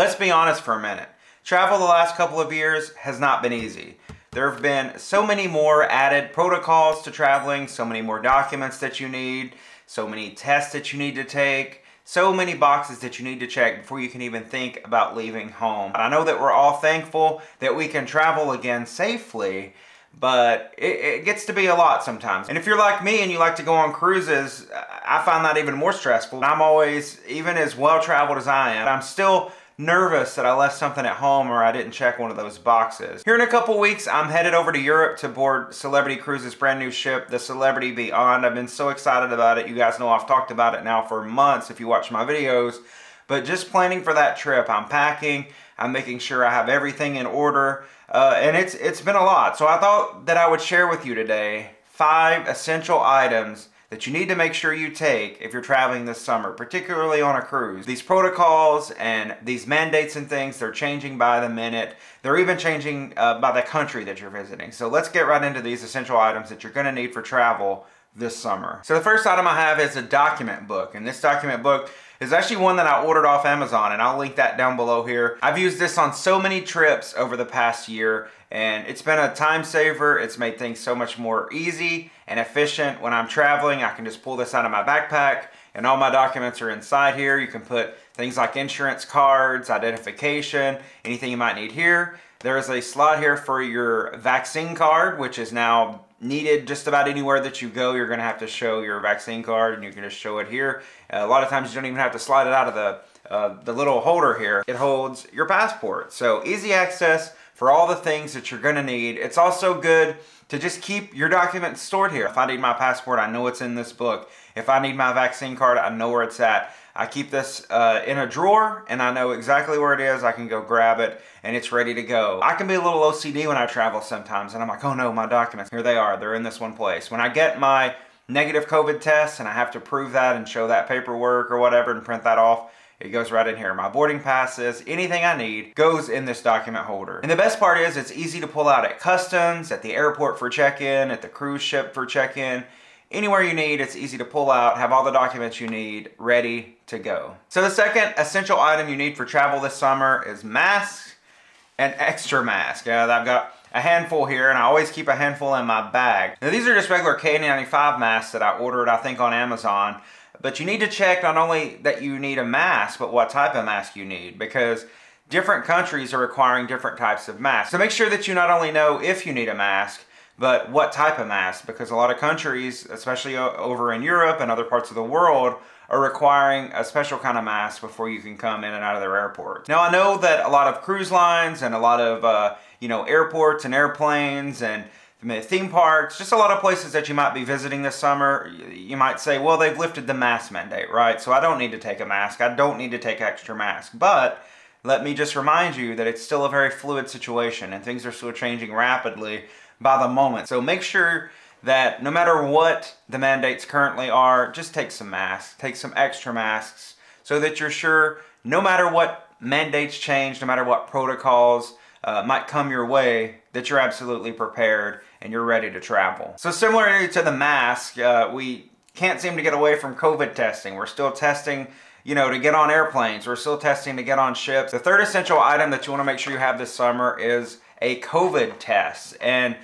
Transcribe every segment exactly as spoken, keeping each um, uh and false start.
Let's be honest for a minute. Travel the last couple of years has not been easy. There have been so many more added protocols to traveling, so many more documents that you need, so many tests that you need to take, so many boxes that you need to check before you can even think about leaving home. I know that we're all thankful that we can travel again safely, but it, it gets to be a lot sometimes. And if you're like me and you like to go on cruises, I find that even more stressful. I'm always, even as well-traveled as I am, I'm still nervous that I left something at home or I didn't check one of those boxes. Here in a couple weeks, I'm headed over to Europe to board Celebrity Cruises' brand new ship, the Celebrity Beyond. I've been so excited about it. You guys know I've talked about it now for months if you watch my videos, but just planning for that trip. I'm packing, I'm making sure I have everything in order, uh, and it's it's been a lot. So I thought that I would share with you today five essential items that you need to make sure you take if you're traveling this summer, particularly on a cruise. These protocols and these mandates and things, they're changing by the minute. They're even changing uh, by the country that you're visiting. So let's get right into these essential items that you're gonna need for travel this summer. So the first item I have is a document book, and this document book is actually one that I ordered off Amazon, and I'll link that down below here. I've used this on so many trips over the past year, and it's been a time saver. It's made things so much more easy and efficient. When I'm traveling, I can just pull this out of my backpack and all my documents are inside here. You can put things like insurance cards, identification, anything you might need here. There is a slot here for your vaccine card, which is now needed just about anywhere that you go. You're gonna have to show your vaccine card, and you can just show it here. A lot of times you don't even have to slide it out of the, uh, the little holder here. It holds your passport. So easy access for all the things that you're gonna need. It's also good to just keep your documents stored here. If I need my passport, I know it's in this book. If I need my vaccine card, I know where it's at. I keep this uh, in a drawer, and I know exactly where it is. I can go grab it and it's ready to go. I can be a little O C D when I travel sometimes, and I'm like, oh no, my documents. Here they are, they're in this one place. When I get my negative COVID test and I have to prove that and show that paperwork or whatever and print that off, it goes right in here. My boarding passes, anything I need goes in this document holder. And the best part is it's easy to pull out at customs, at the airport for check-in, at the cruise ship for check-in. Anywhere you need, it's easy to pull out, have all the documents you need ready to go. So the second essential item you need for travel this summer is masks and extra masks. Yeah, I've got a handful here, and I always keep a handful in my bag. Now these are just regular K ninety-five masks that I ordered, I think, on Amazon. But you need to check not only that you need a mask, but what type of mask you need, because different countries are requiring different types of masks. So make sure that you not only know if you need a mask, but what type of mask, because a lot of countries, especially over in Europe and other parts of the world, are requiring a special kind of mask before you can come in and out of their airport. Now I know that a lot of cruise lines and a lot of uh, you know, airports and airplanes and theme parks, just a lot of places that you might be visiting this summer, you might say, well, they've lifted the mask mandate, right? So I don't need to take a mask, I don't need to take extra mask. But let me just remind you that it's still a very fluid situation, and things are still changing rapidly by the moment. So make sure that no matter what the mandates currently are, just take some masks, take some extra masks, so that you're sure no matter what mandates change, no matter what protocols uh, might come your way, that you're absolutely prepared and you're ready to travel. So similarly to the mask, uh, we can't seem to get away from COVID testing. We're still testing, you know, to get on airplanes. We're still testing to get on ships. The third essential item that you want to make sure you have this summer is a COVID test. And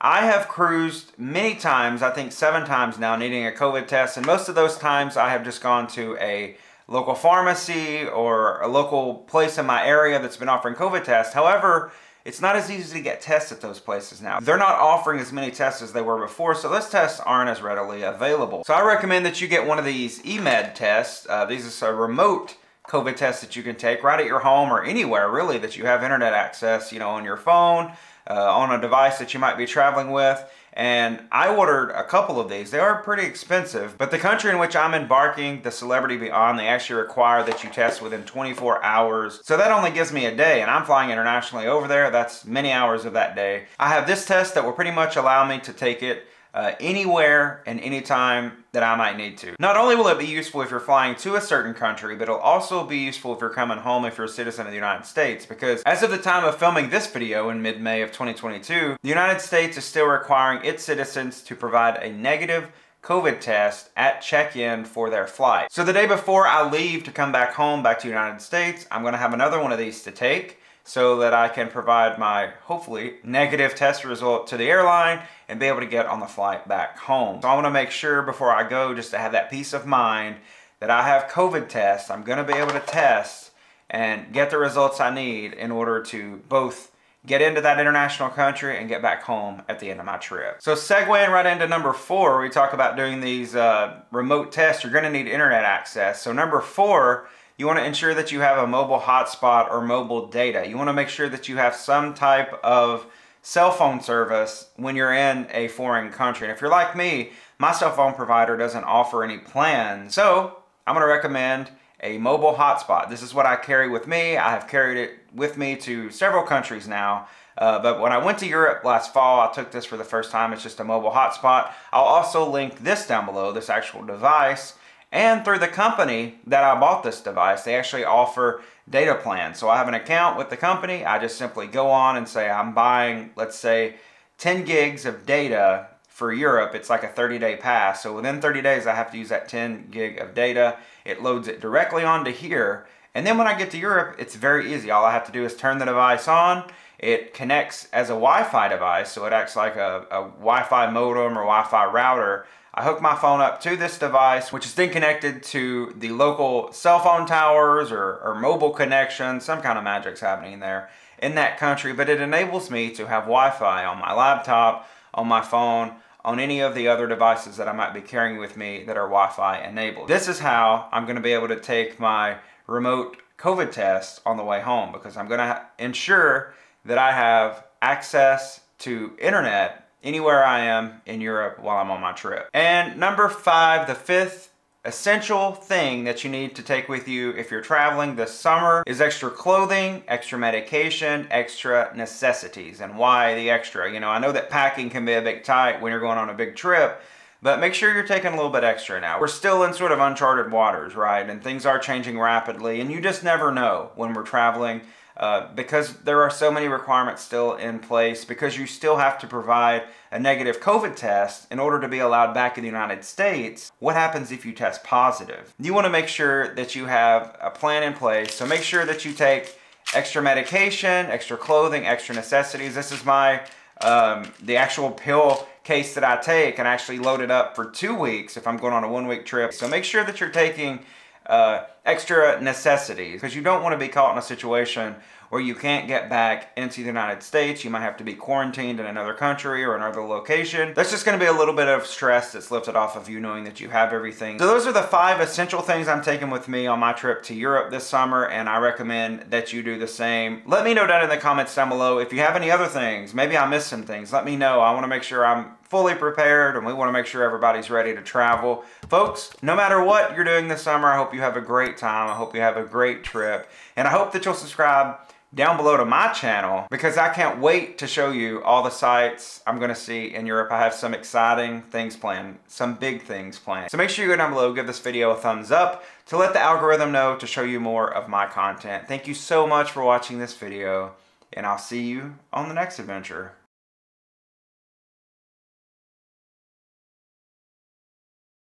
I have cruised many times, I think seven times now, needing a COVID test. And most of those times I have just gone to a local pharmacy or a local place in my area that's been offering COVID tests. However, it's not as easy to get tests at those places now. They're not offering as many tests as they were before, so those tests aren't as readily available. So I recommend that you get one of these eMed tests. Uh, these are remote COVID tests that you can take right at your home or anywhere really that you have internet access, you know, on your phone, uh, on a device that you might be traveling with. And I ordered a couple of these. They are pretty expensive, but the country in which I'm embarking, the Celebrity Beyond, they actually require that you test within twenty-four hours. So that only gives me a day, and I'm flying internationally over there. That's many hours of that day. I have this test that will pretty much allow me to take it uh, anywhere and anytime that I might need to. Not only will it be useful if you're flying to a certain country, but it'll also be useful if you're coming home if you're a citizen of the United States, because as of the time of filming this video in mid-May of twenty twenty-two, the United States is still requiring its citizens to provide a negative COVID test at check-in for their flight. So the day before I leave to come back home, back to the United States, I'm gonna have another one of these to take so that I can provide my, hopefully, negative test result to the airline and be able to get on the flight back home. So I wanna make sure before I go, just to have that peace of mind that I have COVID tests, I'm gonna be able to test and get the results I need in order to both get into that international country and get back home at the end of my trip. So segueing right into number four, we talk about doing these uh, remote tests, you're gonna need internet access. So number four, you wanna ensure that you have a mobile hotspot or mobile data. You wanna make sure that you have some type of cell phone service when you're in a foreign country. And if you're like me, my cell phone provider doesn't offer any plans. So I'm gonna recommend a mobile hotspot. This is what I carry with me. I have carried it with me to several countries now, uh, but when I went to Europe last fall, I took this for the first time. It's just a mobile hotspot. I'll also link this down below, this actual device, and through the company that I bought this device, they actually offer data plans. So I have an account with the company. I just simply go on and say I'm buying, let's say, ten gigs of data for Europe. It's like a thirty day pass. So within thirty days, I have to use that ten gig of data. It loads it directly onto here. And then when I get to Europe, it's very easy. All I have to do is turn the device on. It connects as a Wi-Fi device. So it acts like a, a Wi-Fi modem or Wi-Fi router. I hook my phone up to this device, which is then connected to the local cell phone towers or, or mobile connection. Some kind of magic's happening there in that country, but it enables me to have Wi-Fi on my laptop, on my phone, on any of the other devices that I might be carrying with me that are Wi-Fi enabled. This is how I'm gonna be able to take my remote COVID test on the way home, because I'm gonna ensure that I have access to internet anywhere I am in Europe while I'm on my trip. And number five, the fifth essential thing that you need to take with you if you're traveling this summer is extra clothing, extra medication, extra necessities. And why the extra? You know, I know that packing can be a bit tight when you're going on a big trip, but make sure you're taking a little bit extra now. We're still in sort of uncharted waters, right? And things are changing rapidly, and you just never know when we're traveling uh, because there are so many requirements still in place, because you still have to provide a negative COVID test in order to be allowed back in the United States. What happens if you test positive? You want to make sure that you have a plan in place. So make sure that you take extra medication, extra clothing, extra necessities. This is my, um, the actual pill case that I take, and actually load it up for two weeks if I'm going on a one week trip. So make sure that you're taking uh, extra necessities, because you don't want to be caught in a situation where you can't get back into the United States. You might have to be quarantined in another country or another location. That's just going to be a little bit of stress that's lifted off of you knowing that you have everything. So those are the five essential things I'm taking with me on my trip to Europe this summer, and I recommend that you do the same. Let me know down in the comments down below if you have any other things. Maybe I missed some things. Let me know. I want to make sure I'm fully prepared, and we want to make sure everybody's ready to travel. Folks, no matter what you're doing this summer, I hope you have a great time. I hope you have a great trip, and I hope that you'll subscribe down below to my channel, because I can't wait to show you all the sights I'm gonna see in Europe. I have some exciting things planned, some big things planned. So make sure you go down below, give this video a thumbs up to let the algorithm know to show you more of my content. Thank you so much for watching this video, and I'll see you on the next adventure.